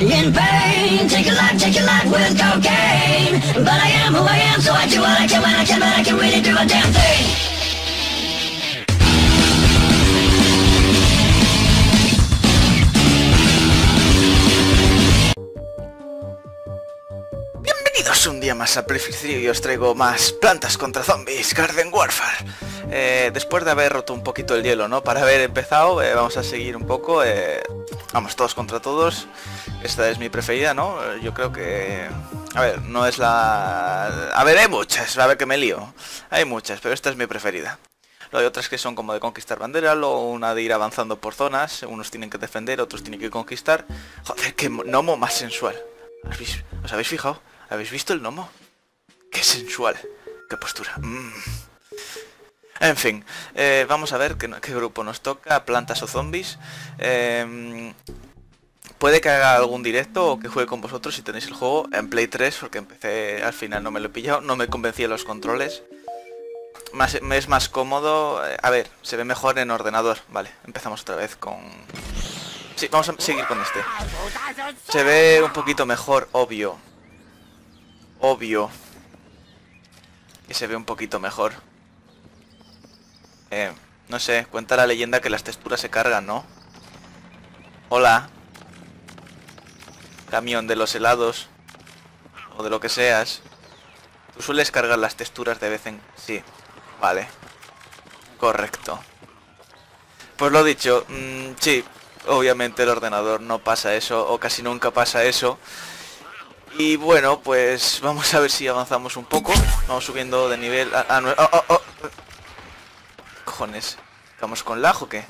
in pain. Take a life with cocaine. But I am who I am, so I do what I can when I can, but I can really do a damn thing. Un día más a Play 3 y os traigo más Plantas contra Zombies, Garden Warfare. Después de haber roto un poquito el hielo, ¿no? Para haber empezado, vamos a seguir un poco. Vamos, todos contra todos. Esta es mi preferida, ¿no? Yo creo que... A ver, no es la... A ver, hay muchas, a ver que me lío. Hay muchas, pero esta es mi preferida. Luego hay otras que son como de conquistar bandera, luego una de ir avanzando por zonas. Unos tienen que defender, otros tienen que conquistar. Joder, qué gnomo más sensual. ¿Os habéis fijado? ¿Habéis visto el gnomo? ¡Qué sensual! ¡Qué postura! En fin, vamos a ver qué grupo nos toca, Plantas o Zombies. Puede que haga algún directo o que juegue con vosotros si tenéis el juego en Play 3, porque empecé, al final no me lo he pillado, no me convencía los controles. Es más cómodo... a ver, se ve mejor en ordenador. Vale, empezamos otra vez con... Sí, vamos a seguir con este. Se ve un poquito mejor, obvio. Obvio que se ve un poquito mejor. No sé, cuenta la leyenda que las texturas se cargan, ¿no? Hola, camión de los helados o de lo que seas. ¿Tú sueles cargar las texturas de vez en...? Sí, vale. Correcto. Pues lo dicho, sí, obviamente el ordenador no pasa eso, o casi nunca pasa eso. Y bueno, pues vamos a ver si avanzamos un poco. Vamos subiendo de nivel a... Cojones, ¿estamos con lag o qué?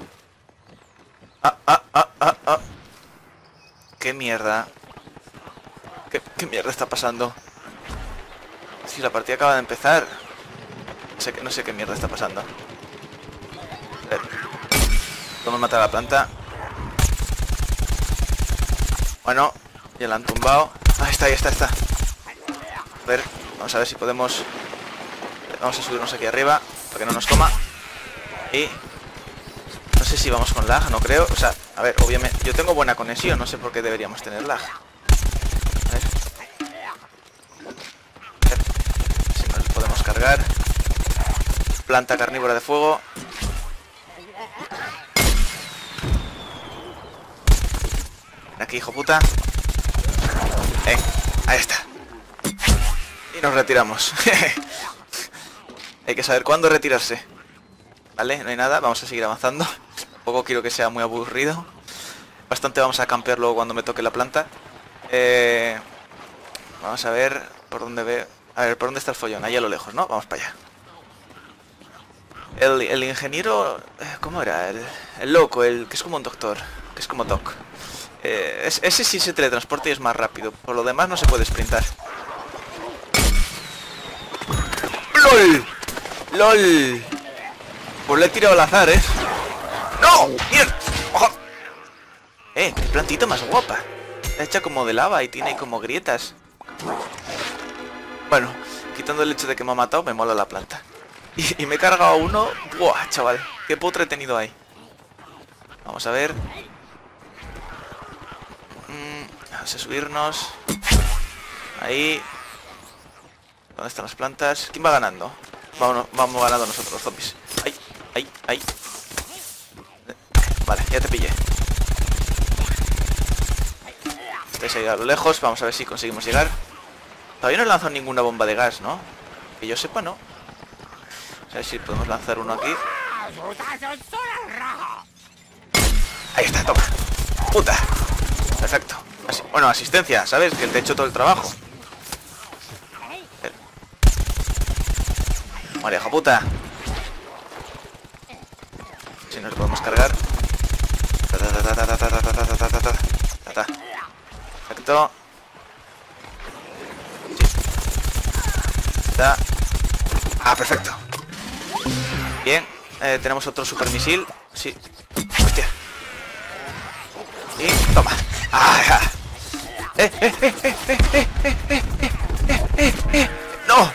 ¡Qué mierda! ¿Qué mierda está pasando? Si la partida acaba de empezar. No sé qué mierda está pasando. A ver. Vamos a matar a la planta. Bueno, ya la han tumbado. Ahí está. A ver, vamos a ver si podemos... Vamos a subirnos aquí arriba para que no nos coma. Y... No sé si vamos con lag, no creo. O sea, a ver, obviamente... Yo tengo buena conexión, no sé por qué deberíamos tener lag. A ver. Si nos podemos cargar. Planta carnívora de fuego. Ven aquí, hijo puta. Ahí está. Y nos retiramos. Hay que saber cuándo retirarse. Vale, no hay nada, vamos a seguir avanzando. Tampoco quiero que sea muy aburrido. Bastante vamos a campear luego cuando me toque la planta. Vamos a ver por dónde veo. A ver, ¿por dónde está el follón? Ahí a lo lejos, ¿no? Vamos para allá. El ingeniero... ¿Cómo era? El loco, el que es como un doctor. Que es como Doc. Ese sí se teletransporta y es más rápido. Por lo demás no se puede sprintar. ¡Lol! ¡Lol! Pues le he tirado al azar, ¿eh? ¡No! ¡Mierda! ¡Ojo! ¡Qué plantita más guapa! Está hecha como de lava y tiene como grietas. Bueno, quitando el hecho de que me ha matado, me mola la planta. Y me he cargado a uno... ¡Buah, chaval! ¡Qué putre he tenido ahí! Vamos a ver... Vamos a subirnos. Ahí. ¿Dónde están las plantas? ¿Quién va ganando? Vamos ganando nosotros, zombies. Ay. Vale, ya te pillé. Estáis ahí a lo lejos. Vamos a ver si conseguimos llegar. Todavía no he lanzado ninguna bomba de gas, ¿no? Que yo sepa, no. A ver si podemos lanzar uno aquí. Ahí está, toma. Puta. Perfecto. Bueno, asistencia, ¿sabes? Que te he hecho todo el trabajo. María japuta. Si nos podemos cargar. Perfecto. Ah, perfecto. Bien, tenemos otro supermisil. Sí. Hostia. Y toma. ¡Ah! ¡No!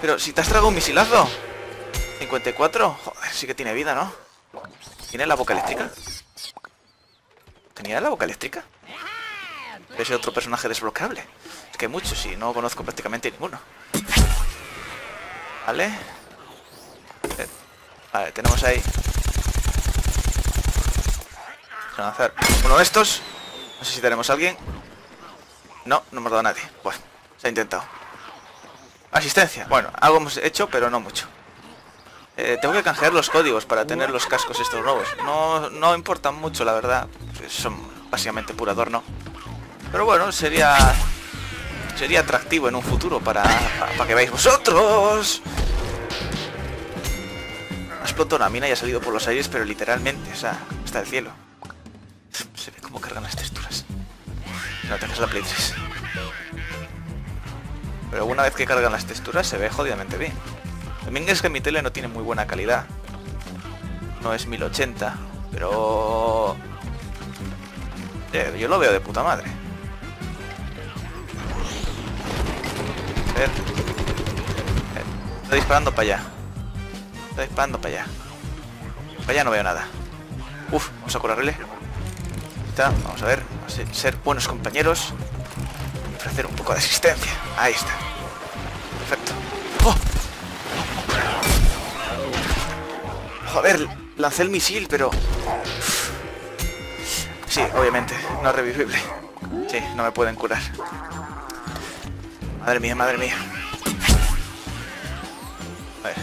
Pero si te has tragado un misilazo. 54. Joder, sí que tiene vida, ¿no? ¿Tiene la boca eléctrica? ¿Tenía la boca eléctrica? Debe ser otro personaje desbloqueable. Es que hay muchos y no conozco prácticamente ninguno. ¿Vale? Vale, tenemos ahí. Vamos a lanzar uno de estos. No sé si tenemos a alguien. No, no hemos dado a nadie. Bueno, se ha intentado. Asistencia. Bueno, algo hemos hecho, pero no mucho. Tengo que canjear los códigos para tener los cascos estos nuevos. No importan mucho, la verdad. Son básicamente puro adorno. Pero bueno, sería atractivo en un futuro para que veáis vosotros. Ha explotado una mina y ha salido por los aires, pero literalmente, o sea, hasta el cielo. Se ve cómo cargan las texturas. No tengas la Play 3. Pero una vez que cargan las texturas se ve jodidamente bien. También es que mi tele no tiene muy buena calidad. No es 1080, pero... yo lo veo de puta madre. A ver. Está disparando para allá. Está disparando para allá. Para allá no veo nada. Uf, vamos a curarle. Está, vamos a ver. Vamos a ser buenos compañeros. Ofrecer un poco de asistencia. Ahí está. Perfecto. ¡Oh! Joder, lancé el misil, pero... Sí, obviamente, no es revivible. Sí, no me pueden curar. Madre mía, madre mía. A ver.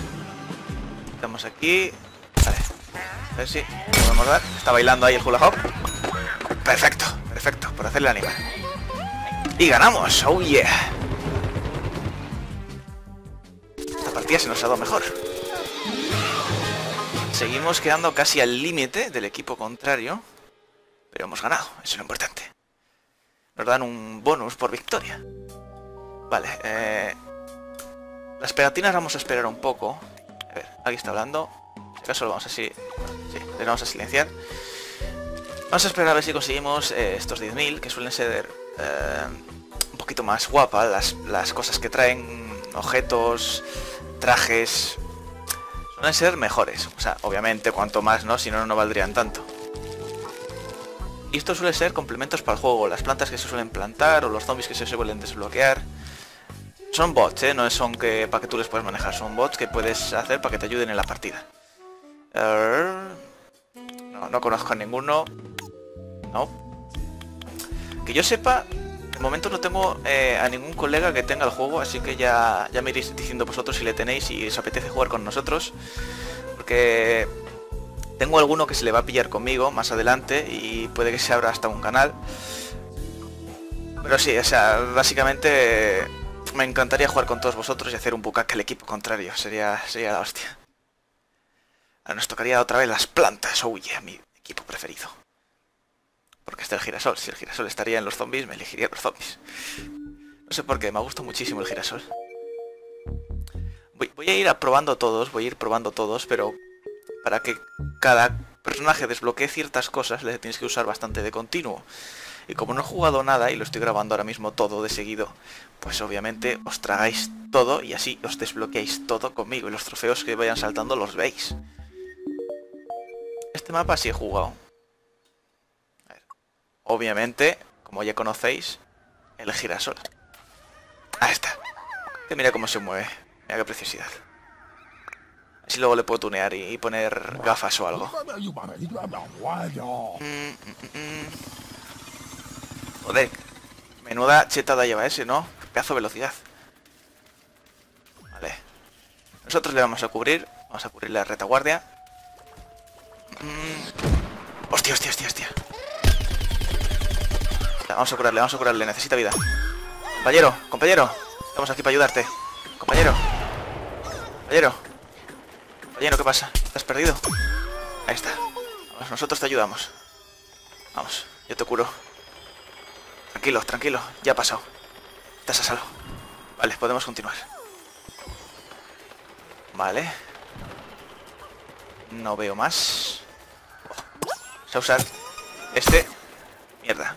Estamos aquí. Vale. A ver si podemos dar. Está bailando ahí el hula hop. Perfecto, perfecto, por hacerle animar. Y ganamos, oh yeah. Esta partida se nos ha dado mejor. Seguimos quedando casi al límite del equipo contrario. Pero hemos ganado, eso es lo importante. Nos dan un bonus por victoria. Vale, las pegatinas vamos a esperar un poco. A ver, alguien está hablando. Si acaso lo vamos a... Sí, le vamos a silenciar. Vamos a esperar a ver si conseguimos estos 10.000, que suelen ser un poquito más guapas las cosas que traen. Objetos, trajes... Suelen ser mejores. O sea, obviamente, cuanto más, ¿no? Si no, no valdrían tanto. Y esto suele ser complementos para el juego, las plantas que se suelen plantar o los zombies que se suelen desbloquear. Son bots, ¿eh? No son que para que tú les puedas manejar, son bots que puedes hacer para que te ayuden en la partida. No conozco a ninguno. No. Que yo sepa, de momento no tengo a ningún colega que tenga el juego, así que ya me iréis diciendo vosotros si le tenéis y os apetece jugar con nosotros. Porque... tengo alguno que se le va a pillar conmigo más adelante y puede que se abra hasta un canal. Pero sí, o sea, básicamente me encantaría jugar con todos vosotros y hacer un bucaque al equipo contrario. Sería la hostia. Ahora nos tocaría otra vez las plantas. Oye, yeah, mi equipo preferido. Porque está el girasol. Si el girasol estaría en los zombies, me elegiría los zombies. No sé por qué, me gusta muchísimo el girasol. Voy a ir probando todos, pero... para que cada personaje desbloquee ciertas cosas, les tienes que usar bastante de continuo. Y como no he jugado nada y lo estoy grabando ahora mismo todo de seguido, pues obviamente os tragáis todo y así os desbloqueáis todo conmigo. Y los trofeos que vayan saltando los veis. Este mapa sí he jugado. A ver. Obviamente, como ya conocéis, el girasol. Ahí está. Que mira cómo se mueve. Mira qué preciosidad. Si luego le puedo tunear y poner gafas o algo. Joder, menuda chetada lleva ese, ¿no? Pedazo de velocidad. Vale. Nosotros le vamos a cubrir. Vamos a cubrir la retaguardia. Hostia, hostia, hostia, hostia. Vamos a curarle, necesita vida. Compañero, estamos aquí para ayudarte. Compañero. Lleno, ¿qué pasa? ¿Estás perdido? Ahí está. Vamos, nosotros te ayudamos. Vamos, yo te curo. Tranquilo, ya ha pasado. Estás a salvo. Vale, podemos continuar. Vale. No veo más. Vamos a usar este. Mierda.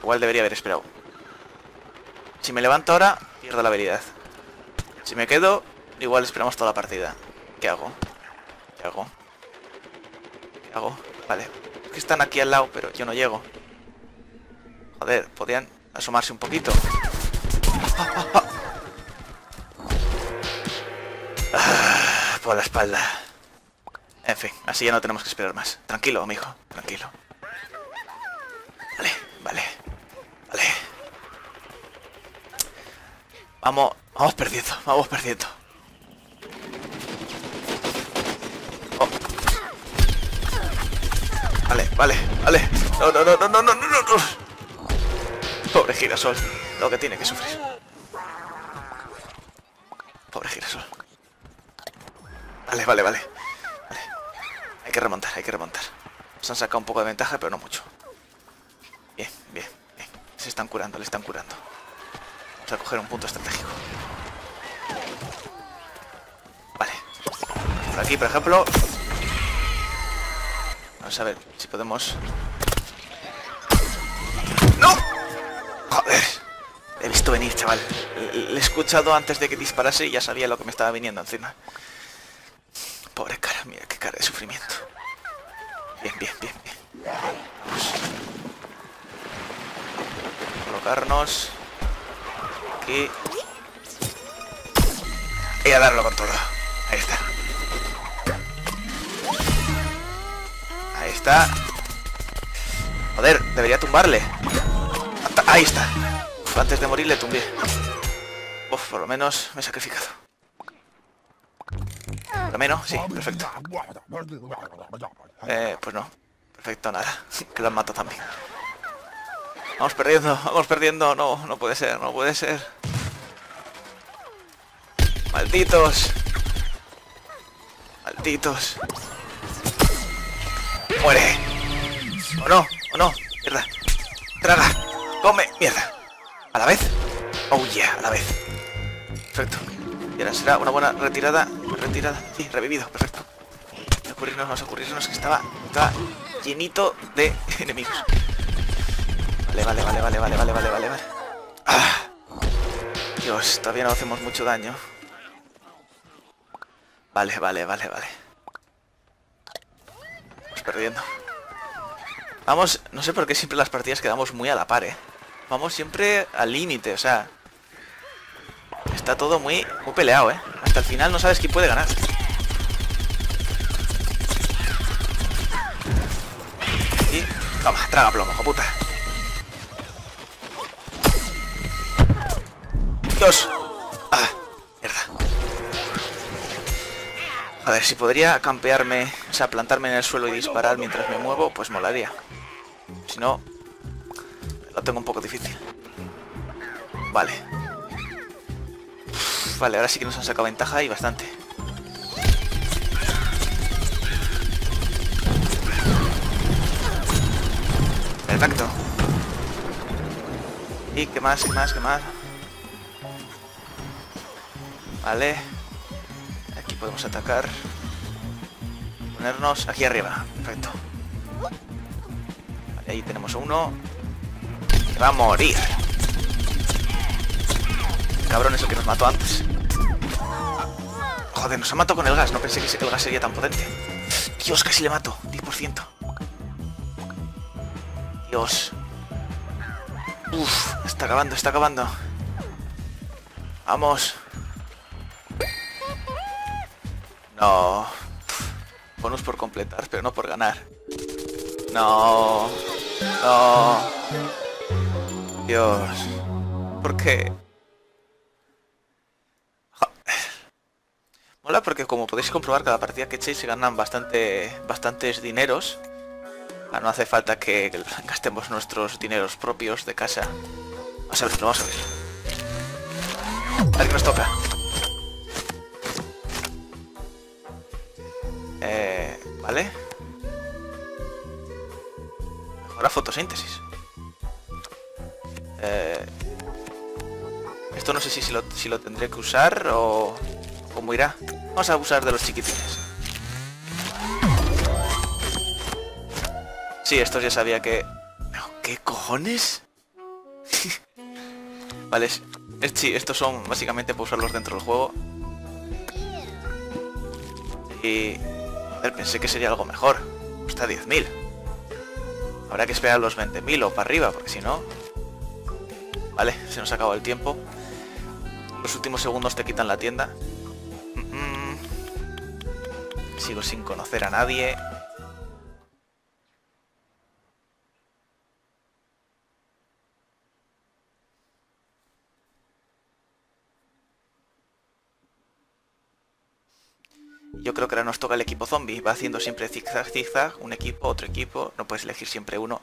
Igual debería haber esperado. Si me levanto ahora, pierdo la habilidad. Si me quedo, igual esperamos toda la partida. ¿Qué hago? Vale. Es que están aquí al lado, pero yo no llego. Joder, podían asomarse un poquito. Ah, por la espalda. En fin, así ya no tenemos que esperar más. Tranquilo, amigo, tranquilo. Vale, vale, vale. Vamos, vamos perdiendo, vamos perdiendo. Oh. Vale, vale, vale. No, no, no, no, no, no, no, no. Pobre girasol, lo que tiene que sufrir. Pobre girasol. Vale, vale, vale. Vale. Hay que remontar, hay que remontar. Se han sacado un poco de ventaja, pero no mucho. Bien, bien, bien. Se están curando, le están curando. Vamos a coger un punto estratégico. Vale. Por aquí, por ejemplo. Vamos a ver si podemos... ¡No! Joder. He visto venir, chaval. Le he escuchado antes de que disparase y ya sabía lo que me estaba viniendo encima. Pobre cara, mira qué cara de sufrimiento. Bien, bien, bien, bien. Vamos. Colocarnos. Aquí. Y a darlo con todo. Ahí está. Ahí está. Joder, debería tumbarle. Ahí está. Uf, antes de morir le tumbé. Uf, por lo menos me he sacrificado. Por lo menos, sí, perfecto. Pues no. Perfecto, nada. Que lo han matado también. Vamos perdiendo, no, no puede ser, no puede ser. Malditos. Malditos. Muere. O no, mierda. Traga, come, mierda. ¿A la vez? Oh yeah, a la vez. Perfecto. Y ahora será una buena retirada. Retirada, sí, revivido, perfecto. Vamos a ocurrirnos que estaba llenito de enemigos. Vale, vale, vale, vale, vale, vale, vale, vale. Ah. Dios, todavía no hacemos mucho daño. Vale, vale, vale, vale. Vamos perdiendo. Vamos, no sé por qué siempre las partidas quedamos muy a la par, ¿eh? Vamos siempre al límite, o sea... Está todo muy, muy peleado, ¿eh? Hasta el final no sabes quién puede ganar. Y... Toma, traga plomo, hijo puta. Dos. Ah, mierda. A ver, si podría campearme, o sea, plantarme en el suelo y disparar mientras me muevo, pues molaría. Si no, lo tengo un poco difícil. Vale. Uf, vale, ahora sí que nos han sacado ventaja y bastante. Perfecto. Y qué más, qué más, qué más. Vale. Aquí podemos atacar. Ponernos aquí arriba. Perfecto. Vale, ahí tenemos uno. Que va a morir. El cabrón es el que nos mató antes. Joder, nos ha matado con el gas. No pensé que el gas sería tan potente. Dios, casi le mato. 10%. Dios. Uff, está acabando, está acabando. Vamos. No. Bonus por completar, pero no por ganar. No. No. Dios. ¿Por qué? Joder. Mola porque como podéis comprobar, cada partida que echéis se ganan bastantes dineros. No hace falta que gastemos nuestros dineros propios de casa. Vamos a ver, lo vamos a ver. A ver qué nos toca. Vale. Mejora fotosíntesis. Esto no sé si lo tendré que usar o cómo irá. Vamos a abusar de los chiquitines. Sí, estos ya sabía que... ¿Qué cojones? Vale, sí, estos son básicamente para usarlos dentro del juego. Y... pensé que sería algo mejor. Cuesta 10.000. Habrá que esperar los 20.000 o para arriba, porque si no... Vale, se nos acaba el tiempo. Los últimos segundos te quitan la tienda. Sigo sin conocer a nadie. Yo creo que ahora nos toca el equipo zombie. Va haciendo siempre zigzag, zigzag, un equipo, otro equipo. No puedes elegir siempre uno.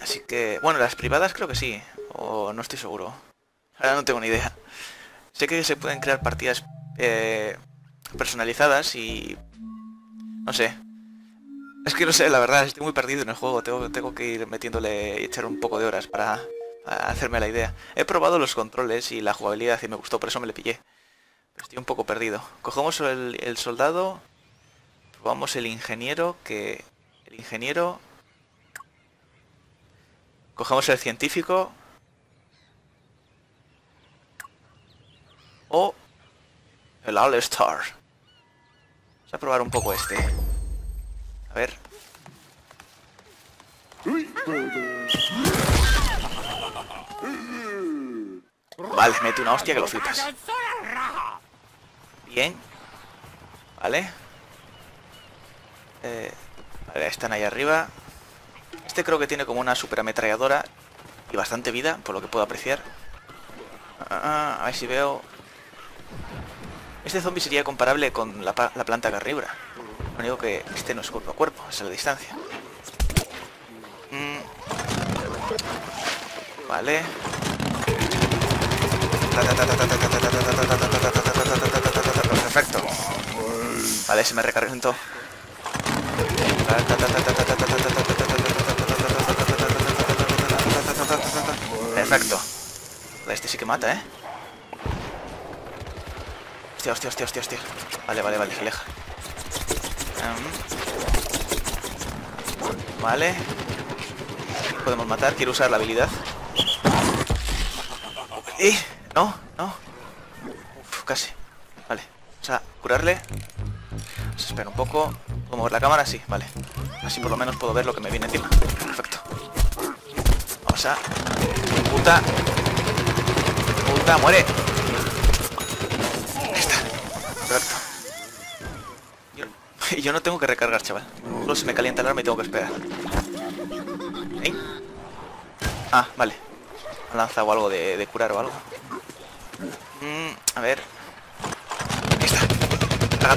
Así que... bueno, las privadas creo que sí. O no estoy seguro. Ahora no tengo ni idea. Sé que se pueden crear partidas personalizadas y... no sé. Es que no sé, la verdad. Estoy muy perdido en el juego. Tengo que ir metiéndole y echar un poco de horas para hacerme la idea. He probado los controles y la jugabilidad y me gustó. Por eso me le pillé. Estoy un poco perdido. Cogemos el soldado. Probamos el ingeniero, que... el ingeniero... cogemos el científico. O... el All-Star. Vamos a probar un poco este. A ver. Vale, mete una hostia que lo flipas. Bien. Vale. Vale, están ahí arriba. Este creo que tiene como una super ametralladora y bastante vida, por lo que puedo apreciar. A ver si veo... este zombie sería comparable con la planta carnívora. Lo único que este no es cuerpo a cuerpo, es a la distancia. Vale. Perfecto. Vale, se me recargó. Perfecto. Este sí que mata, ¿eh? Hostia, hostia, hostia, hostia, hostia. Vale, vale, vale, se aleja. Vale. Podemos matar, quiero usar la habilidad. ¡Eh! No, no. Uf, casi. Vale, vamos a curarle. Vamos a esperar un poco. ¿Puedo mover la cámara? Sí, vale. Así por lo menos puedo ver lo que me viene encima. Perfecto. Vamos a... puta. Puta, muere. Ahí está. Perfecto. Yo no tengo que recargar, chaval. Solo se me calienta el arma y tengo que esperar. ¿Eh? Ah, vale. Lanza o algo de curar o algo. A ver. Ahí está.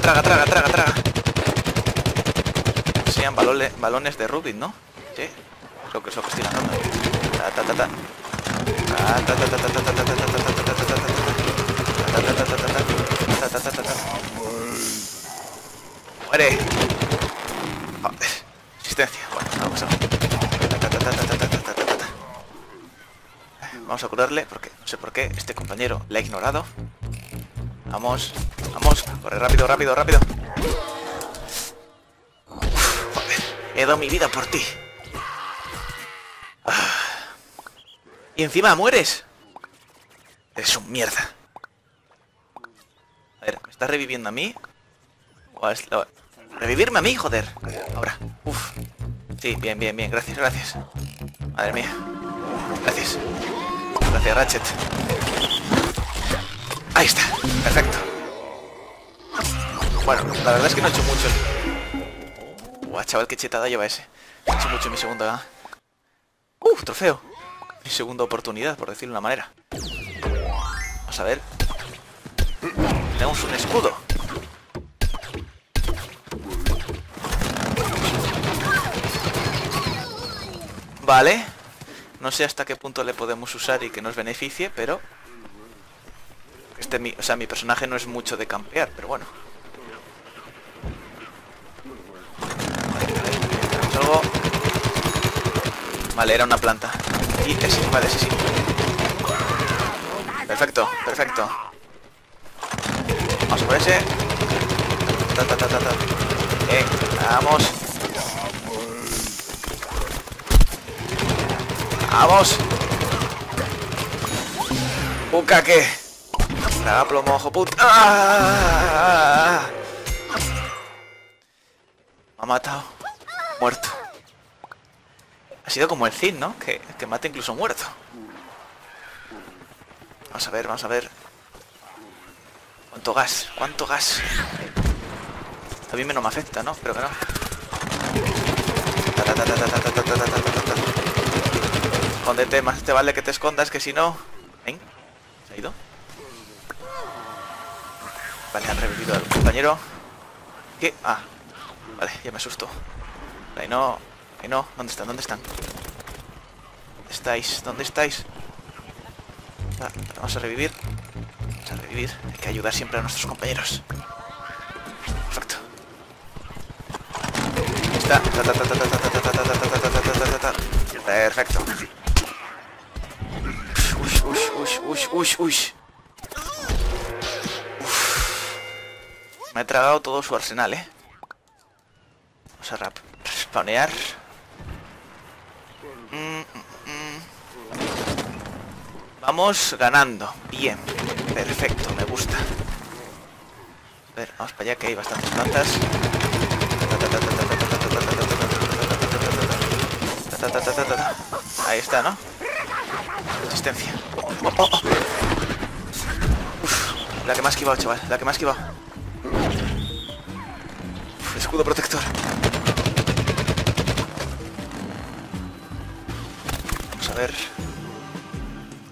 Traga, traga, traga, traga, traga. Sean balones de Rubik, ¿no? Sí. Creo que eso que estoy lanzando. Ta ta ta ta. Ta ta ta ta ta ta ta ta ta ta ta ta ta. Muere. Resistencia. Bueno, vamos a ver. Vamos a curarle, porque no sé por qué este compañero le ha ignorado. Vamos, vamos, corre rápido, rápido, rápido. Uf, joder, he dado mi vida por ti. Y encima mueres. Eres un mierda. A ver, ¿me está reviviendo a mí? O es la... revivirme a mí, joder. Ahora, uff. Sí, bien, bien, bien, gracias, gracias. Madre mía. Gracias. Gracias, Ratchet. Ahí está. Perfecto. Bueno, la verdad es que no he hecho mucho. Buah, chaval, qué chetada lleva ese. No he hecho mucho en mi segunda... ¡Uf! Trofeo. Mi segunda oportunidad, por decirlo de una manera. Vamos a ver. Tenemos un escudo. Vale. No sé hasta qué punto le podemos usar y que nos beneficie, pero... o sea, mi personaje no es mucho de campear, pero bueno. Algo... vale, era una planta. Y ese, vale, sí, sí. Perfecto, perfecto. Vamos por ese. Ta, ta, ta, ta, ta. Vamos. ¡Vamos! ¡Bucaque! ¡Traga plomo, ojo puta! ¡Ah! Me ha matado. Muerto. Ha sido como el Cid, ¿no? Que mata incluso muerto. Vamos a ver, vamos a ver. ¿Cuánto gas? ¿Cuánto gas? A mí menos me afecta, ¿no? Espero que no. Escóndete, más te vale que te escondas, que si no... ¿Ven? ¿Se ha ido? Vale, han revivido al compañero. ¿Qué? Ah. Vale, ya me asustó. Ahí no... Ahí no. ¿Dónde están? ¿Dónde están? ¿Dónde estáis? ¿Dónde estáis? Ah, vamos a revivir. Vamos a revivir. Hay que ayudar siempre a nuestros compañeros. Perfecto. Ahí está. Perfecto. Uy, uy, uy, uy, uy. Me he tragado todo su arsenal, ¿eh? Vamos a respawnear. Vamos ganando. Bien. Perfecto. Me gusta. A ver, vamos para allá que hay bastantes plantas. Ahí está, ¿no? Resistencia. Oh, oh, oh. Uf, la que me ha esquivado, chaval. La que me ha esquivado. Uf, escudo protector. Vamos a ver.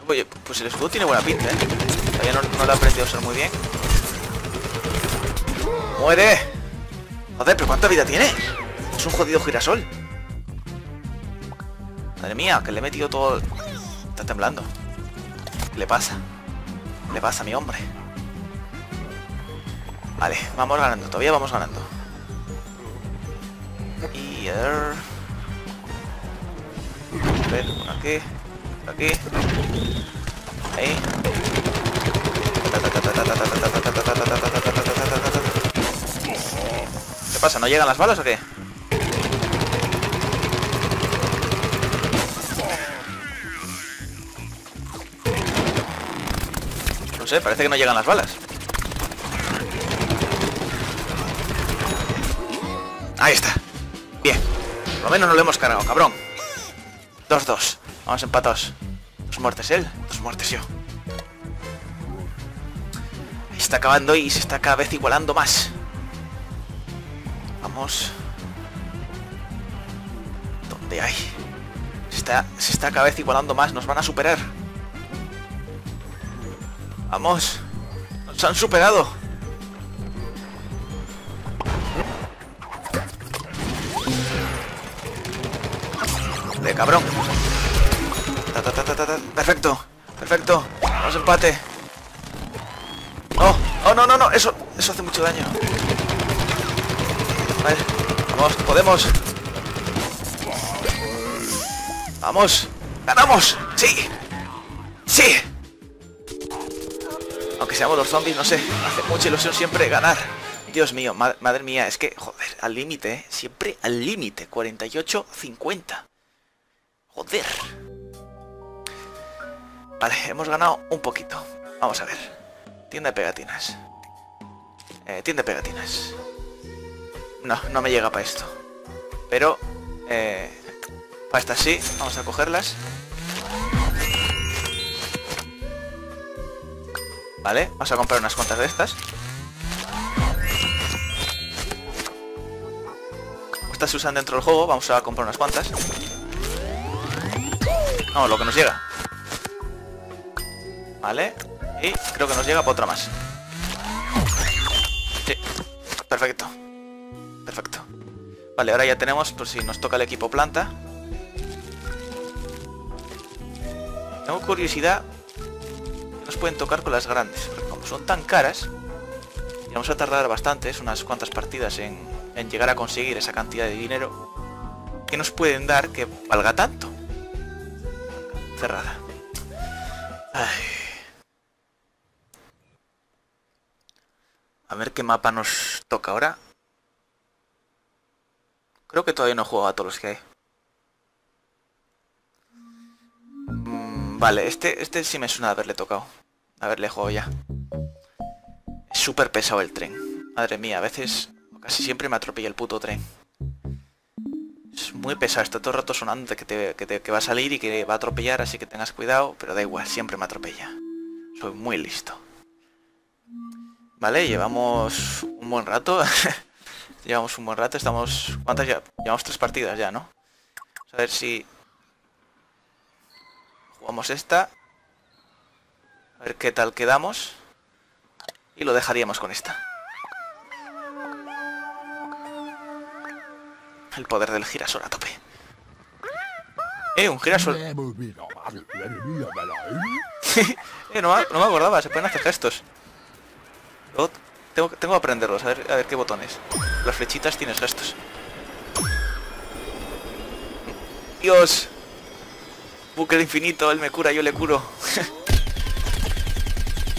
Oye, pues el escudo tiene buena pinta, ¿eh? Todavía no lo he aprendido a usar muy bien. ¡Muere! Joder, pero ¿cuánta vida tiene? Es un jodido girasol. Madre mía, que le he metido todo... Está temblando. ¿Qué le pasa? ¿Qué le pasa a mi hombre? Vale, vamos ganando. Todavía vamos ganando. Y... A ver, uno aquí. Otro aquí. Ahí. ¿Qué pasa? ¿No llegan las balas o qué? Parece que no llegan las balas. Ahí está. Bien. Por lo menos no lo hemos cargado, cabrón. 2-2. Vamos empatados. 2 muertes él, 2 muertes yo. Ahí está acabando y se está cada vez igualando más. Vamos. ¿Dónde hay? Se está cada vez igualando más. Nos van a superar. ¡Vamos! ¡Nos han superado! ¡De cabrón! ¡Perfecto! ¡Perfecto! ¡Vamos empate! ¡Oh! ¡Oh, no, no, no! Eso hace mucho daño. A ver. ¡Vamos! ¡Podemos! ¡Vamos! ¡Ganamos! ¡Sí! ¡Sí! Aunque seamos los zombies, no sé, hace mucha ilusión siempre ganar. Dios mío, madre mía, es que, joder, al límite, ¿eh? Siempre al límite, 48-50. Joder. Vale, hemos ganado un poquito. Vamos a ver. Tienda de pegatinas. Tienda de pegatinas. No me llega para esto. Pero, para estas sí, vamos a cogerlas. Vale, vamos a comprar unas cuantas de estas. Estas se usan dentro del juego, vamos a comprar unas cuantas. Vamos, lo que nos llega. Vale, y creo que nos llega para otra más. Sí, perfecto. Perfecto. Vale, ahora ya tenemos, por si nos toca el equipo planta. Tengo curiosidad... Nos pueden tocar con las grandes, porque como son tan caras y vamos a tardar bastante, es unas cuantas partidas en llegar a conseguir esa cantidad de dinero, que nos pueden dar que valga tanto. Cerrada. Ay. A ver qué mapa nos toca ahora. Creo que todavía no he jugado a todos los que hay. Vale, este sí me suena de haberle tocado. Haberle jugado ya. Es súper pesado el tren. Madre mía, a veces, casi siempre me atropella el puto tren. Es muy pesado, está todo el rato sonando de que va a salir y que va a atropellar, así que tengas cuidado, pero da igual, siempre me atropella. Es Soy muy listo. Vale, llevamos un buen rato. Llevamos un buen rato, estamos... ¿Cuántas ya? Llevamos 3 partidas ya, ¿no? Vamos a ver si... Jugamos esta. A ver qué tal quedamos. Y lo dejaríamos con esta. El poder del girasol a tope. Un girasol. No me acordaba, se pueden hacer gestos. Luego tengo que aprenderlos, a ver qué botones. Las flechitas tienes gestos. Dios. Buque del infinito, él me cura, yo le curo.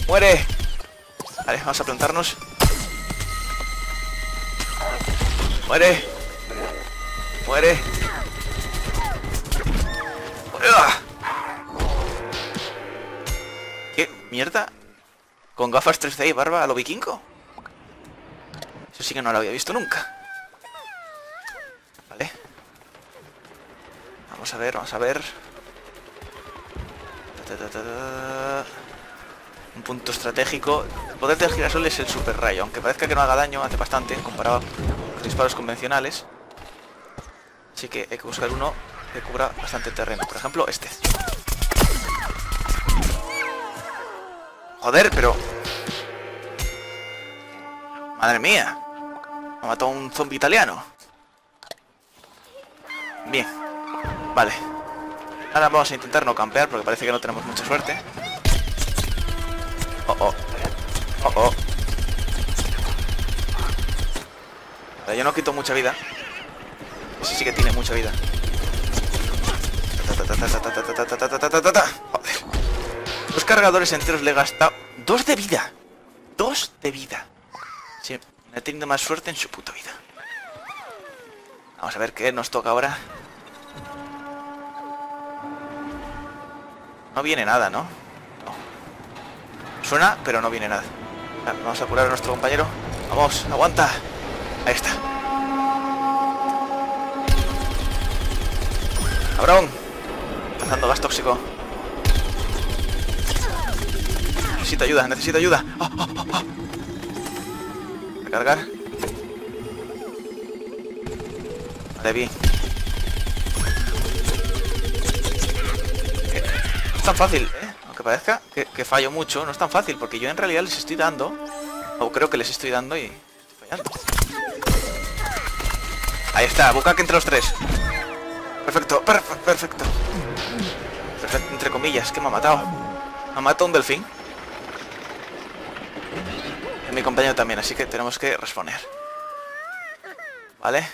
¡Muere! Vale, vamos a plantarnos. ¡Muere! ¡Muere! ¿Qué mierda? ¿Con gafas 3D y barba a lo vikingo? Eso sí que no lo había visto nunca. Vale. Vamos a ver, vamos a ver. Un punto estratégico. El poder del girasol es el super rayo. Aunque parezca que no haga daño, hace bastante comparado con disparos convencionales. Así que hay que buscar uno que cubra bastante terreno. Por ejemplo, este. Joder, pero... Madre mía. Me ha matado un zombie italiano. Bien. Vale. Ahora vamos a intentar no campear porque parece que no tenemos mucha suerte. Oh, oh. Oh, oh. Pero yo no quito mucha vida. Ese sí que tiene mucha vida. Joder. 2 cargadores enteros le he gastado. 2 de vida. 2 de vida. Sí, me he tenido más suerte en su puta vida. Vamos a ver qué nos toca ahora. No viene nada, ¿no? No. Suena, pero no viene nada. Vamos a curar a nuestro compañero. Vamos, aguanta. Ahí está. ¡Cabrón! Cazando gas tóxico. Necesito ayuda, necesito ayuda. ¡Oh, oh, oh, oh! Recargar. Vale, bien. No es tan fácil, ¿eh? Aunque parezca que fallo mucho, no es tan fácil. Porque yo en realidad les estoy dando. O creo que les estoy dando y... estoy fallando. Ahí está, bucaque entre los 3. Perfecto, perfecto. Perfecto, entre comillas, que me ha matado. Me ha matado un delfín. Y mi compañero también, así que tenemos que responder. Vale.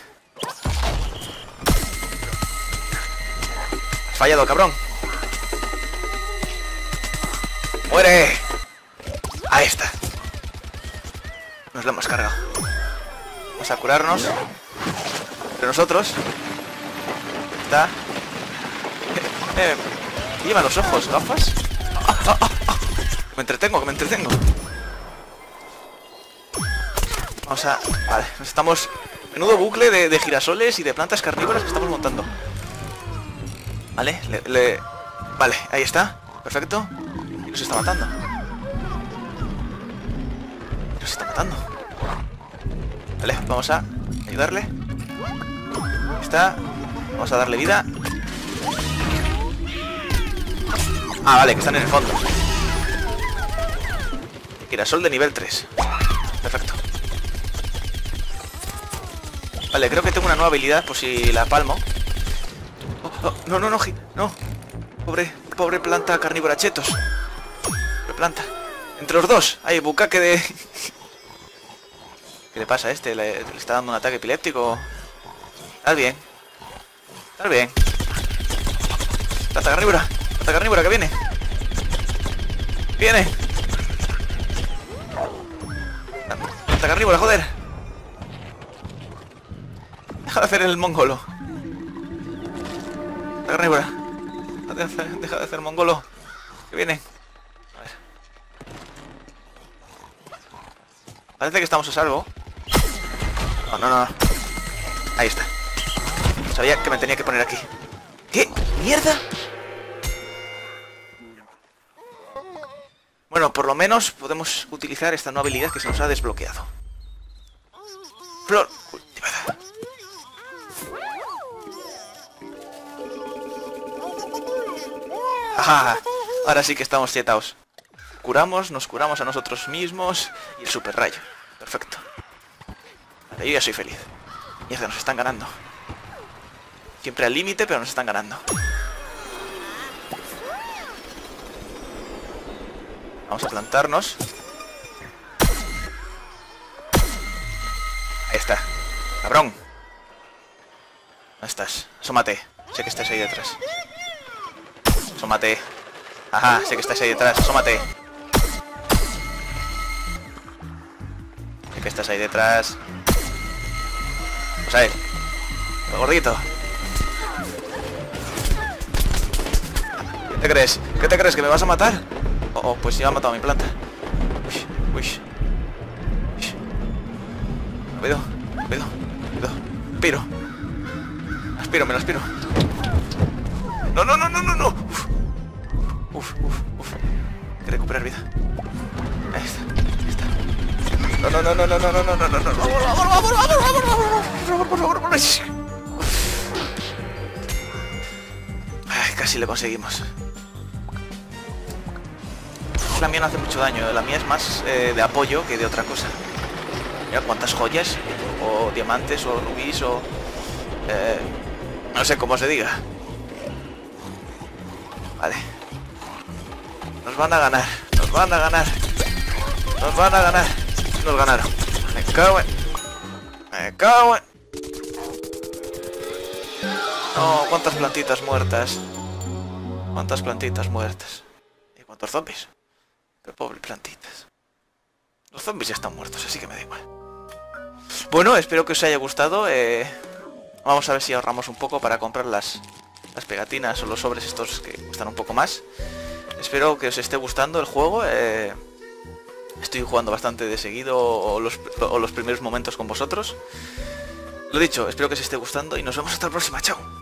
Has fallado, cabrón. ¡Muere! Ahí está. Nos lo hemos cargado. Vamos a curarnos. Pero nosotros... lleva los ojos, gafas. Me entretengo. Vamos a... Vale, nos estamos... Menudo bucle de girasoles y de plantas carnívoras que estamos montando. Vale, Vale, ahí está. Perfecto. Y nos está matando. Vale, vamos a ayudarle. Ahí está... Vamos a darle vida. Ah, vale, que están en el fondo. Girasol de nivel 3. Perfecto. Vale, creo que tengo una nueva habilidad por si la palmo. No. Pobre planta carnívora chetos. Pobre planta. Entre los dos. Hay bucaque de... ¿Qué le pasa a este? ¿Le está dando un ataque epiléptico? Está bien. Estar bien. Planta carnívora que viene. Planta carnívora, joder. Deja de hacer el mongolo. Planta carnívora. Deja de hacer mongolo. Que viene. A ver. Parece que estamos a salvo. No. Ahí está. Sabía que me tenía que poner aquí. ¿Qué? ¿Mierda? Bueno, por lo menos podemos utilizar esta nueva habilidad que se nos ha desbloqueado. Flor cultivada. Ah, ahora sí que estamos chetaos. Curamos, nos curamos a nosotros mismos. Y el super rayo, perfecto. Vale, yo ya soy feliz. Mierda, nos están ganando. Siempre al límite, pero nos están ganando. Vamos a plantarnos. Ahí está. Cabrón. ¿Dónde estás? Asómate. Sé que estás ahí detrás. Asómate. Ajá, sé que estás ahí detrás. Asómate. Sé que estás ahí detrás. Pues a ver. Gordito. ¿Qué te crees? ¿Qué te crees? ¿Que me vas a matar? Oh, pues ya ha matado a mi planta. Uy, uy. Cuidado, cuidado, cuidado. Aspiro. Aspiro, me lo aspiro. No, no, no, no, no, no. Uf, uf, uf, uf. Hay que recuperar vida. Ahí está, ahí está. No, no, no, no, no, no, no, no, no, no, no. Vamos, vamos, vamos, vamos, por favor, por favor. Ay, casi le conseguimos. La mía no hace mucho daño, la mía es más de apoyo que de otra cosa. Mira cuántas joyas, o diamantes, o rubíes, o... no sé cómo se diga. Vale. Nos van a ganar, nos van a ganar. Nos van a ganar. Nos ganaron. Me cago en... Me cago en... No, cuántas plantitas muertas. Cuántas plantitas muertas. Y cuántos zombies. Pero pobre plantitas. Los zombies ya están muertos, así que me da igual. Bueno, espero que os haya gustado. Vamos a ver si ahorramos un poco para comprar las pegatinas o los sobres estos que cuestan un poco más. Espero que os esté gustando el juego. Estoy jugando bastante de seguido o los primeros momentos con vosotros. Lo dicho, espero que os esté gustando y nos vemos hasta la próxima. Chao.